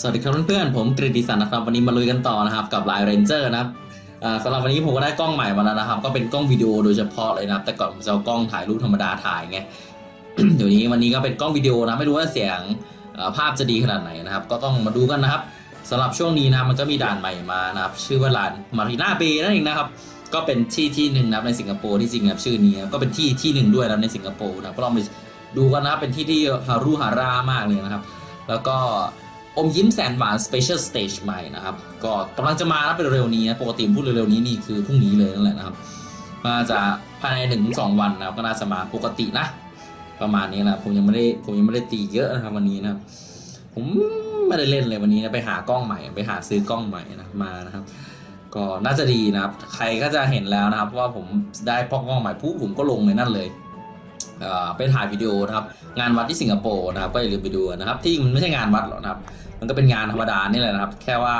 สวัสดีครับเพื่อนๆผมกฤติสันนะครับวันนี้มาลุยกันต่อนะครับกับ Line Ranger นะครับสำหรับวันนี้ผมก็ได้กล้องใหม่มาแล้วนะครับก็เป็นกล้องวิดีโอโดยเฉพาะเลยนะครับแต่ก่อนผมจะเอากล้องถ่ายรูปธรรมดาถ่ายไง เดี๋ยวนี้วันนี้ก็เป็นกล้องวิดีโอนะไม่รู้ว่าเสียงภาพจะดีขนาดไหนนะครับก็ต้องมาดูกันนะครับสำหรับช่วงนี้นะมันก็มีด่านใหม่มานะครับชื่อว่าด่านมารีนาเบย์นั่นเองนะครับก็เป็นที่หนึ่งนะครับในสิงคโปร์ที่จริงนะครับชื่อนี้ก็เป็นที่หนึ่งด้วยนะในสิงคโปร์นะก็ลองไปดูกันนะครับเป็นที่ฮารุฮารามากเลยนะครับแล้วก็อมยิ้มแสนหวาน Special Stage ใหม่นะครับก็กำลังจะมาแล้วเป็นเร็วนี้นะปกติพูดเร็วๆนี้นี่คือพรุ่งนี้เลยนั่นแหละนะครับมาจะภายใน 1-2 วันนะครับก็น่าจะมาปกตินะประมาณนี้นะผมยังไม่ได้ตีเยอะนะครับวันนี้นะครับผมไม่ได้เล่นเลยวันนี้นะไปหาซื้อกล้องใหม่นะมานะครับก็น่าจะดีนะครับใครก็จะเห็นแล้วนะครับว่าผมได้พกกล้องใหม่ปุ๊บผมก็ลงในนั่นเลยไปถ่ายวิดีโอนะครับงานวัดที่สิงคโปร์นะครับก็อย่าลืมไปดูนะครับที่มันไม่ใช่งานวัดหรอกนะครับมันก็เป็นงานธรรมดานี่แหละนะครับแค่ว่า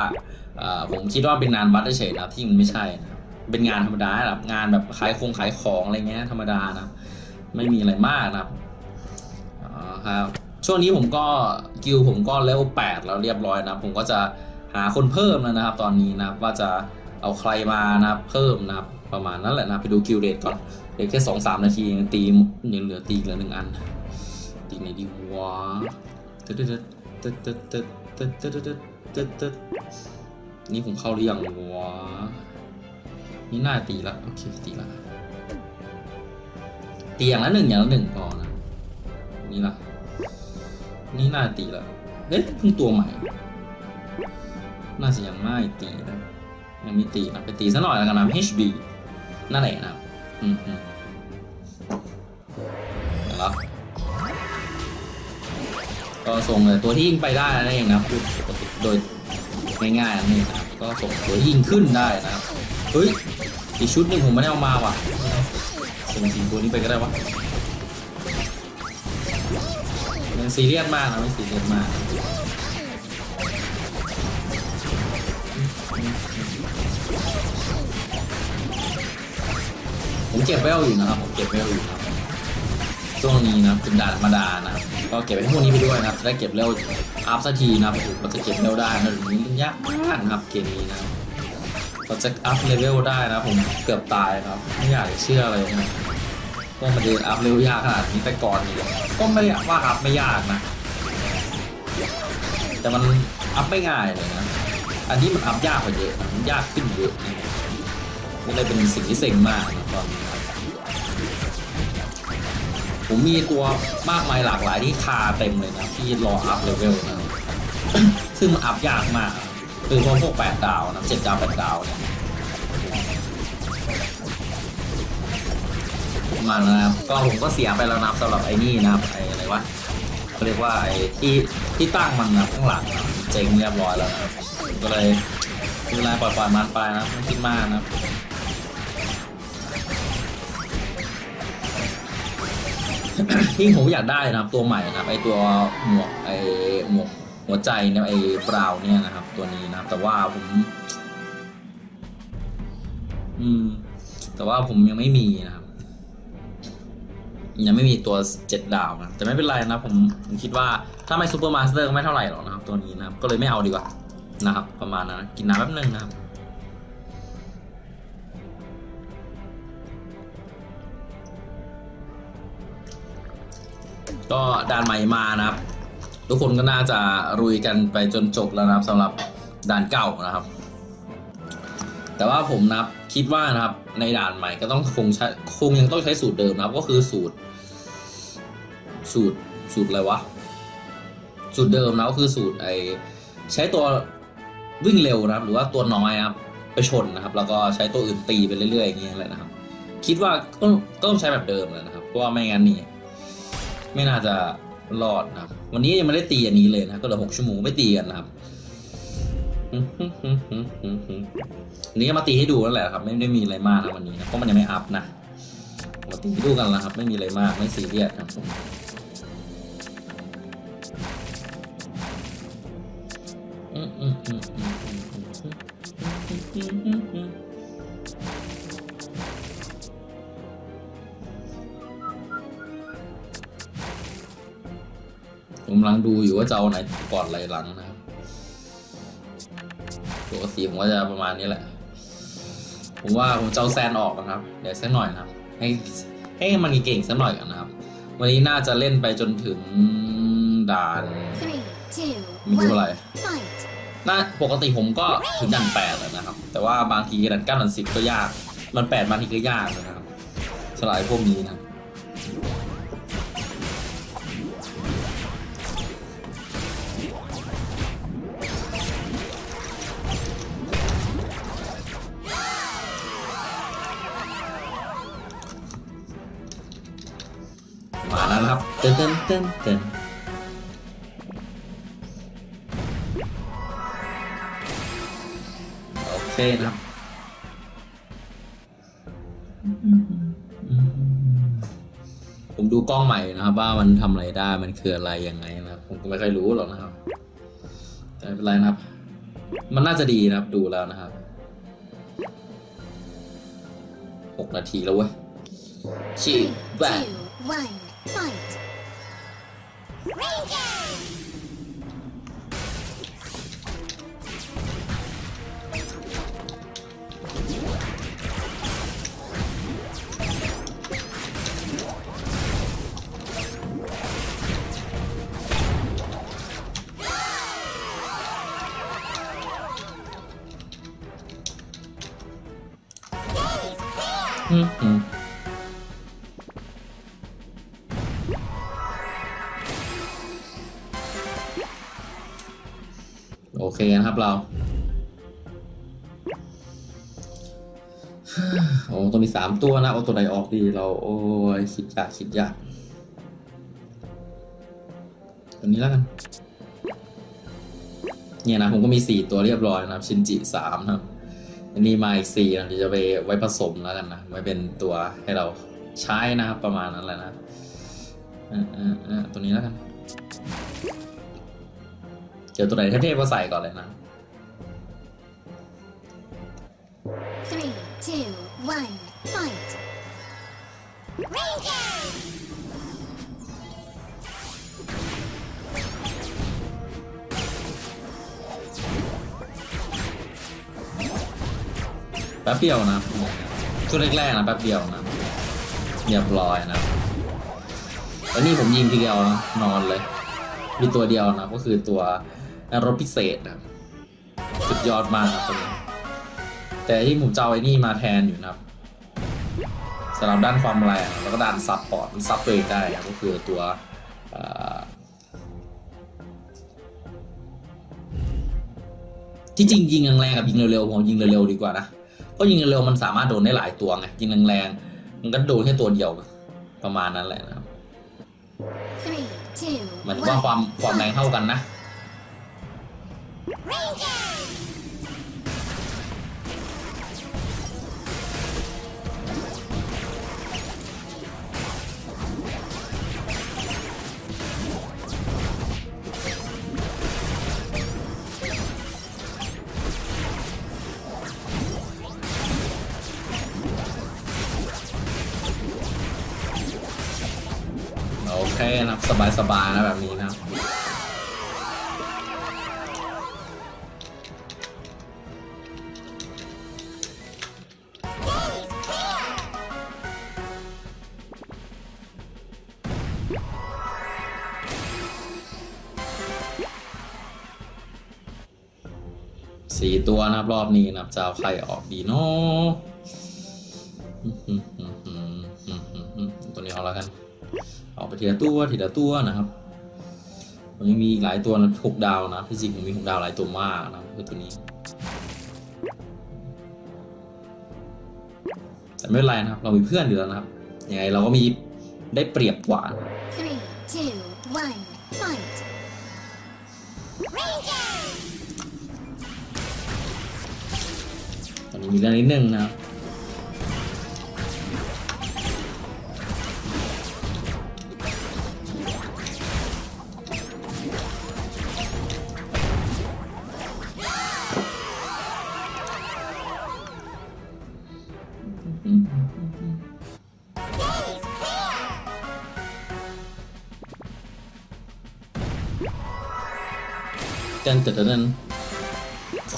ผมคิดว่าเป็นงานวัดเฉยๆนะครับที่มันไม่ใช่เป็นงานธรรมดาแบบงานแบบขายของอะไรเงี้ยธรรมดานะไม่มีอะไรมากนะครับครับช่วงนี้ผมก็กิลผมก็เลเวล 8แล้วเรียบร้อยนะผมก็จะหาคนเพิ่มแล้วนะครับตอนนี้นะว่าจะเอาใครมานะเพิ่มนะครับประมาณนั้นแหละนะไปดูกิลเรทก่อนเดี๋ยวแค่ 2-3 นาทียังตียังเหลือตีแล้ว1 อันตีไหนดีวะนี่ผมเข้าหรือยังวะนี่น่าตีละโอเคตีละตีอย่างละ1ก่อนนะนี่ละนี่น่าตีละเฮ้ยเพิ่งตัวใหม่น่าจะยังไม่ตีนะยังไม่ตีนะไปตีซะหน่อยแล้วกันนะ HB นั่นแหละนะแล้วก็ส่งเลยตัวที่ยิงไปได้นั่นเองนะโดยง่ายๆนี่นะก็ส่งตัวยิงขึ้นได้นะเฮ้ยอีกชุดนึงผมไม่ได้เอามาว่ะส่ง4 ตัวนี้ไปก็ได้วะมันซีเรียสมากนะมันซีเรียสมากผมเก็บแววอยู่นะครับช่วงนี้นะเป็นด่านธรรมดานะก็เก็บไอ้พวกนี้ไปด้วยนะครับได้เก็บเร็วอัพสักทีนะครับเราจะเก็บเร็วได้นะหรือมันยากมากนะครับเกมนี้นะเราจะอัพเลเวลได้นะผมเกือบตายครับไม่อยากเชื่อเลยนะว่ามันจะอัพเลเวลยากขนาดนี้แต่ก่อนนี่ก็ไม่ได้ว่าอัพไม่ยากนะแต่มันอัพไม่ง่ายเลยนะอันนี้มันอัพยากกว่าเยอะมันยากขึ้นเยอะนี่เลยเป็นสิ่งที่เซ็งมากนะครับผมมีตัวมากมายหลากหลายที่คาเต็มเลยนะที่รออัพเลเวลนะซึ่งมันอัพยากมากคือพวก8ดาวนะ7ดาว8ดาวเนี่ยมานะครับก็ผมก็เสียไปแล้วนะสำหรับไอ้นี่นะครับไอ้อะไรวะเขาเรียกว่าไอ้ที่ตั้งมันนะข้างหลังเจ๊งเรียบร้อยแล้วนะก็เลยดูแลปล่อยมันไปนะไม่คิดมากนะที่ผมอยากได้นะครับตัวใหม่นะครับไอตัวหมวกหัวใจเนี่ยไอบราวน์เนี่ยนะครับตัวนี้นะครับแต่ว่าผมยังไม่มีนะครับยังไม่มีตัว7ดาวนะแต่ไม่เป็นไรนะผมคิดว่าถ้าไม่ซูเปอร์มาสเตอร์ไม่เท่าไหร่หรอกนะครับตัวนี้นะครับก็เลยไม่เอาดีกว่านะครับประมาณนั้นกินน้ำแป๊บนึงนะครับก็ด่านใหม่มานะครับทุกคนก็น่าจะรุยกันไปจนจบแล้วนะครับสำหรับด่านเก่านะครับแต่ว่าผมนะครับคิดว่านะครับในด่านใหม่ก็ต้องคงยังต้องใช้สูตรเดิมนะครับก็คือสูตรอะไรวะสูตรเดิมนะก็คือสูตรไอใช้ตัววิ่งเร็วนะครับหรือว่าตัวน้อยครับไปชนนะครับแล้วก็ใช้ตัวอื่นตีไปเรื่อยๆอย่างเงี้ยแหละนะครับคิดว่าก็ต้องใช้แบบเดิมเลยนะครับเพราะว่าไม่งั้นนี่ไม่น่าจะรอดนะครับวันนี้ยังไม่ได้ตีอันนี้เลยนะก็เหลือ6 ชั่วโมงไม่ตีกันนะครับนี่ก็มาตีให้ดูนั่นแหละครับไม่ได้มีอะไรมากนะวันนี้นะเพราะมันยังไม่อัพนะมาตีดูกันนะครับไม่มีอะไรมากไม่ซีเรียสครับผมกำลังดูอยู่ว่าจะเอาไหนก่อนไหนหลังนะครับ ปกติผมก็จะประมาณนี้แหละผมว่าผมจะเอาแซนออกนะครับเดี๋ยวสักหน่อยนะครับให้มันเก่งสักหน่อยกันนะครับวันนี้น่าจะเล่นไปจนถึงด่านไม่รู้อะไรน่าปกติผมก็ถึงด่าน8แล้วนะครับแต่ว่าบางทีด่าน9ด่าน10ก็ยากมัน8บางทีก็ยากนะครับสลายพวกนี้นะมาแล้วครับเต้นเต้นเต้นเต้นโอเคนะครับผมดูกล้องใหม่นะครับว่ามันทำอะไรได้มันคืออะไรยังไงนะผมก็ไม่ค่อยรู้หรอกนะครับแต่ไม่เป็นไรนะครับมันน่าจะดีนะครับดูแล้วนะครับ6นาทีแล้วเว้ยชิแบนโอเคนะครับเราโอ้ตัวนี้3ตัวนะเอาตัวไหนออกดีเราโอ้ยคิดยากตัวนี้แล้วกันเนี่ยนะผมก็มี4ตัวเรียบร้อยนะครับชินจิ3ครับอันนี้มาอีก4นะเดี๋ยวจะไปไว้ผสมแล้วกันนะไว้เป็นตัวให้เราใช้นะครับประมาณนั้นแหละนะตัวนี้แล้วกันเดี๋ยวตัวไหนเทพๆก็ใส่ก่อนเลยนะแป๊บเดียวนะชุดแรกๆนะแป๊บเดียวนะเรียบร้อยนะแล้วนี่ผมยิงทีเดียวนอนเลยมีตัวเดียวนะก็คือตัวรถพิเศษนะสุดยอดมากนะตัวนี้แต่ที่ผมเจ้าไอ้นี่มาแทนอยู่นะครับสำหรับด้านความแรงแล้วก็ด้านซับปอดซับตัวเองได้ก็คือตัวที่จริงยิงแรงๆกับยิงเร็วๆผมยิงเร็วๆดีกว่านะเพราะยิงเร็วๆมันสามารถโดนได้หลายตัวไงยิงแรงๆมันก็โดนแค่ตัวเดียวประมาณนั้นแหละนะครับเหมือนว่าความแรงเท่ากันนะโอเคนะสบายๆนะแบบนี้นะ4ตัวนะครับรอบนี้นะครับจะเอาใครออกดีเนาะตัวนี้เอาแล้วกันออกไปทีละตัวนะครับมันยังมีหลายตัวนะ6ดาวนะที่จริงผมมี6ดาวหลายตัวมากนะคือตัวนี้แต่ไม่เป็นไรนะครับเรามีเพื่อนอยู่แล้วนะครับยังไงเราก็มีได้เปรียบกว่าตอนนี้มีเรื่องนิดนึงนะ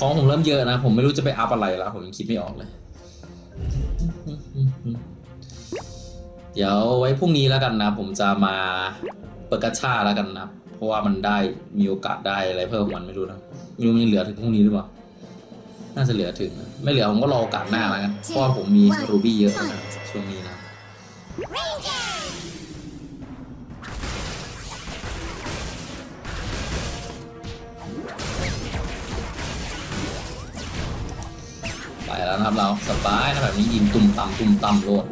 ของผมเริ่มเยอะนะผมไม่รู้จะไปอัพอะไรแล้วผมยังคิดไม่ออกเลยเดี๋ยวไว้พรุ่งนี้แล้วกันนะผมจะมาเปิดกระชาแล้วกันนะเพราะว่ามันได้มีโอกาสได้อะไรเพิ่มมันไม่รู้นะไม่รู้มันเหลือถึงพรุ่งนี้หรือเปล่าน่าจะเหลือถึงไม่เหลือผมก็รอโอกาสหน้าแล้วกันเพราะว่าผมมีรูบี้เยอะนะช่วงนี้นะไปแล้วนะครับเราสบายนะแบบนี้ยิงตุ่มต่ำตุ่มต่ำโลด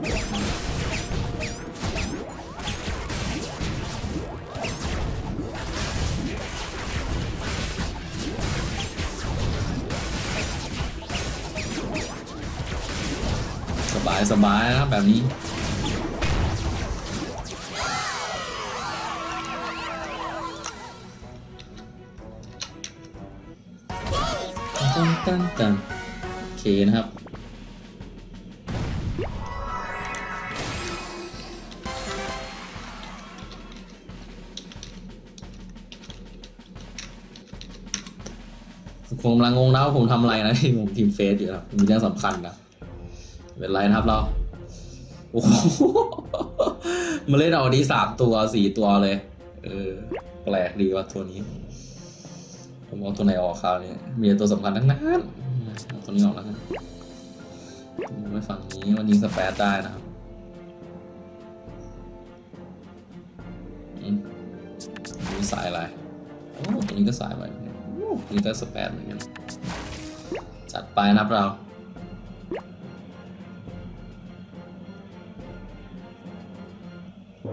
สบายนะครับแบบนี้ตั้งโอเคนะครับผมกำลังงงนะว่าผมทำอะไรนะที่ผมทีมเฟสอยู่ครับมีเรื่องสำคัญนะเป็นไรนะครับเราโอ้โหมาเล่นเอาดี3 ตัว 4 ตัวเลยแปลกดีว่าตัวนี้ผมเอาตัวไหนออกคราวนี้มีตัวสำคัญทั้งนั้นตัวนี้ออกแล้วนะไว้ฝั่งนี้มันยิงสเปซได้นะครับมีสายอะไรโอ้ตัวนี้ก็สายไปตัวนี้ก็สเปซเหมือนกันจัดไปนะครับเรา3, 2,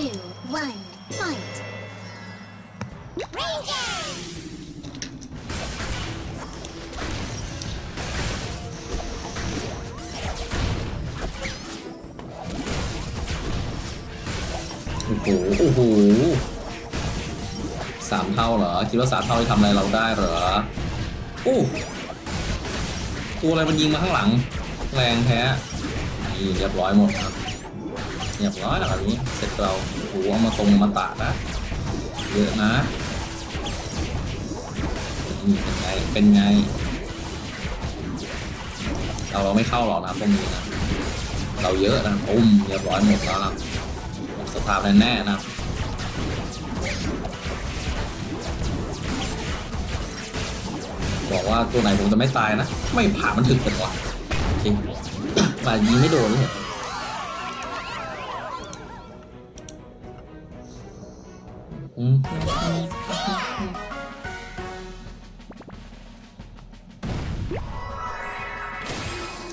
1, fight! Ranger! โอ้โห3 เท่าเหรอคิดว่า3 เท่าจะทำอะไรเราได้เหรอโอ้ตัวอะไรมันยิงมาข้างหลังแรงแท้นี่เรียบร้อยหมดครับเรียบร้อยแบบนี้เสร็จเราโอ้โหเอามาตรงมาตานะเยอะนะเป็นไงเราไม่เข้าหรอกนะพวกนี้นะเราเยอะนะเรียบร้อยหมดแล้วนะสภาพแน่ๆนะบอกว่าตัวไหนผมจะไม่ตายนะไม่ผ่ามันถึกกันวะจริงป่ายิงไม่โดนเลย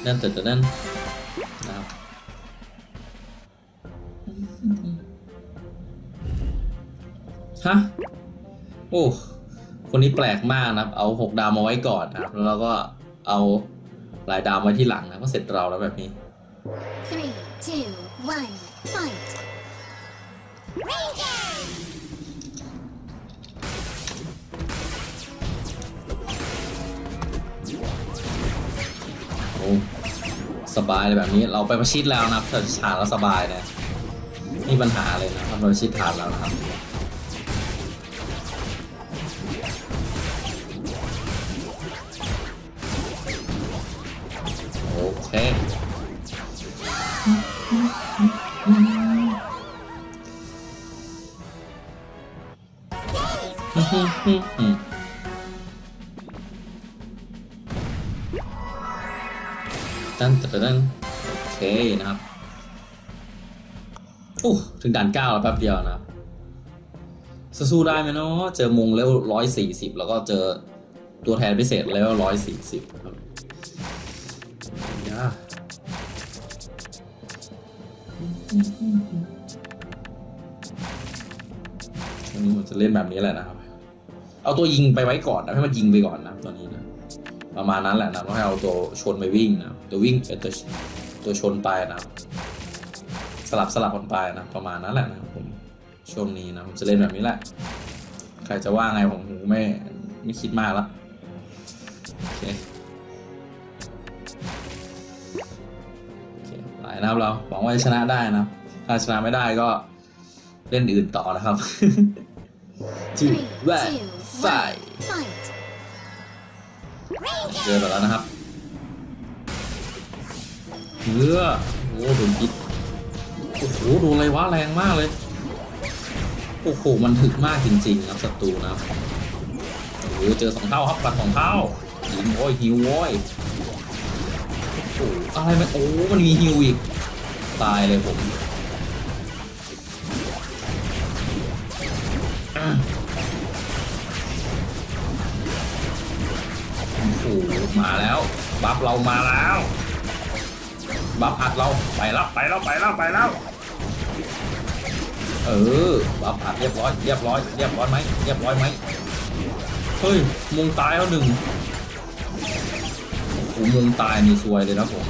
นั่นแต่นั่นนะครับฮะโอ้คนนี้แปลกมากนะครับเอา6 ดาวมาไว้ก่อนนะครับแล้วก็เอาหลายดาวไว้ที่หลังนะก็เสร็จเราแล้วแบบนี้ 3, 2, 1, fight Rangerสบายเลยแบบนี้เราไปประชิดแล้วนะครับฐานเราสบายนะมีปัญหาเลยนะครับเราประชิดฐานแล้วนะครับโอเคตั้งโอเคนะครับโอ้ถึงด่าน 9แล้วแป๊บเดียวนะครับสู้ได้ไหมเนาะเจอมงเลเวล140แล้วก็เจอตัวแทนพิเศษเลเวล140ครับนี่ผมจะเล่นแบบนี้แหละนะครับเอาตัวยิงไปไว้ก่อนนะให้มันยิงไปก่อนนะตอนนี้นะประมาณนั้นแหละนะเราให้เอาตัวชนไปวิ่งนะตัววิ่งเป็นตัวชนไปนะสลับกันไปนะประมาณนั้นแหละนะผมช่วงนี้นะผมจะเล่นแบบนี้แหละใครจะว่าไงผมไม่คิดมากละโอเคหลายนะครับเราหวังว่าจะชนะได้นะถ้าชนะไม่ได้ก็เล่นอื่นต่อนะครับที่แวร์ไฟ เจอแบบแล้วนะครับเฮือโอ้โหโดนพิษโอ้โหโดนอะไรวะแรงมากเลยโอ้โหมันถึกมากจริงๆครับศัตรูนะครับโอ้โหเจอสองเท่าครับปัดสองเท่าหิวโว้ยหิวโว้ยโอ้อะไรมันโอ้มันมีหิวอีกตายเลยผมโอ้มาแล้วบัฟเรามาแล้วบัฟอัดเราไปแล้วไปแล้วไปแล้วไปแล้วเออบัฟอัดเรียบร้อยเรียบร้อยเรียบร้อยไหมเรียบร้อยไหมเฮ้ยมุงตายแล้วหนึ่งโอ้มุงตายมีซวยเลยนะผม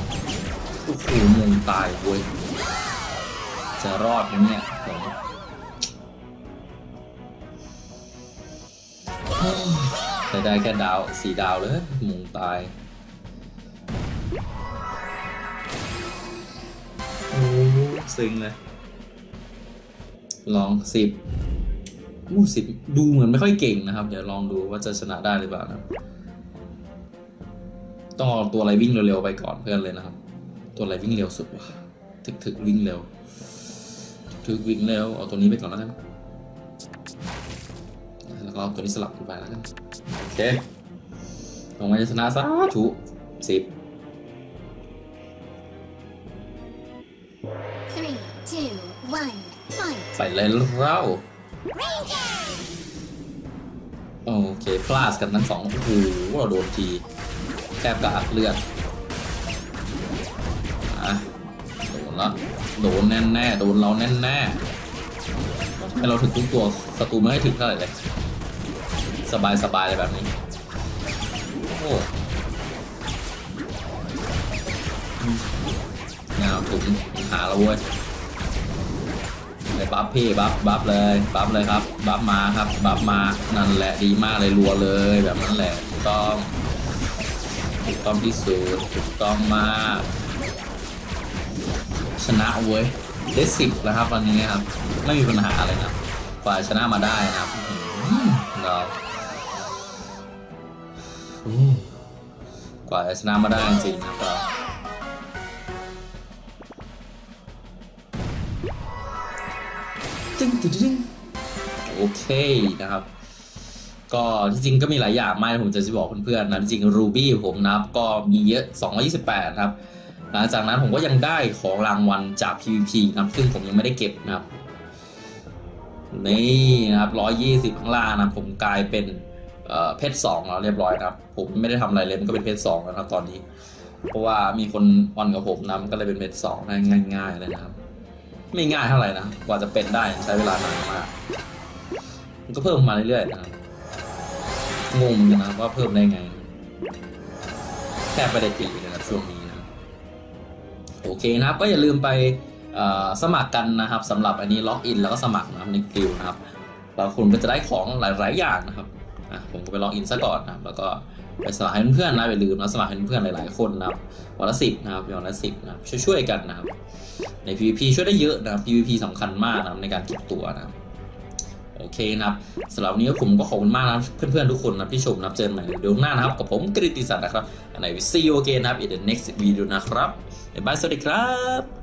โอ้โหมุงตายเว้ยจะรอดไหมเนี่ยผมแต่ได้แค่ดาว4ดาวเลยมุงตายโอ้ซึ้งเลยลอง10อู้10ดูเหมือนไม่ค่อยเก่งนะครับเดี๋ยวลองดูว่าจะชนะได้หรือเปล่านะต้องเอาตัวอะไรวิ่งเร็วๆไปก่อนเพื่อนเลยนะครับตัวอะไรวิ่งเร็วสุดวะถึกวิ่งเร็วถึกวิ่งเร็วเอาตัวนี้ไปก่อนแล้วกันแล้วก็เอาตัวนี้สลับกันไปแล้วกันโอเคลงมาจะชนะซะถูก10ใส่เลยเราโอเคพลาดกันทั้ง2โอ้โหเราโดนทีแทบกระอักเลือดอะโดนละโดนแน่แน่โดนเราแน่แน่ให้เราถึงทุกตัวศัตรูไม่ให้ถึงเท่าไหร่เลยสบายสบายเลยแบบนี้โอ้เงาถุงหาเราเว้ยบัฟพี่บัฟเลยบัฟเลยครับบัฟมาครับบัฟมานั่นแหละดีมากเลยรัวเลยแบบนั้นแหละถูกต้องที่สุดถูกต้องมากชนะเว้ยได้10แล้วครับวันนี้ครับไม่มีปัญหาอะไรนะกว่าชนะมาได้นะครับกว่าชนะมาได้จริงนะครับโอเคนะครับก็ที่จริงก็มีหลายอย่างมากผมจะบอกเพื่อนๆนะจริงรูบี้ผมนะครับก็มีเยอะ228ครับหลังจากนั้นผมก็ยังได้ของรางวัลจาก PVP นะซึ่งผมยังไม่ได้เก็บนะครับนี่นะครับ120ข้างล่างนะผมกลายเป็นเพชร2แล้วเรียบร้อยครับผมไม่ได้ทำอะไรเลยมันก็เป็นเพชร2แล้วครับตอนนี้เพราะว่ามีคนอ่อนกับผมนะก็เลยเป็นเพชร2ได้ง่ายๆเลยนะครับไม่ง่ายเท่าไหร่นะกว่าจะเป็นได้ใช้เวลานานมากมันก็เพิ่มมาเรื่อยๆนะครับงงนะว่าเพิ่มได้ไงแค่ไปได้ปีเลยนะช่วงนี้นะโอเคนะครับก็อย่าลืมไปสมัครกันนะครับสำหรับอันนี้ล็อกอินแล้วก็สมัครนะครับในกลุ่มนะครับเราคุณก็จะได้ของหลายๆอย่างนะครับผมก็ไปล็อกอินซะก่อนนะแล้วก็ไปสมัครให้เพื่อนนะอย่าลืมนะสมัครให้เพื่อนหลายๆคนนะครับวันละ10นะครับวันละ10นะช่วยๆกันนะครับใน PVP ช่วยได้เยอะนะ PVP สำคัญมากนะในการเก็บตัวนะโอเคนะครับสำหรับวันนี้ผมก็ขอบคุณมากนะเพื่อนๆทุกคนนะที่ชมนะเจอกันใหม่ในวิดีโอหน้านะครับกับผมกฤติศักดิ์นะครับใน See you again นะครับ in the next video นะครับบ๊ายบายสวัสดีครับ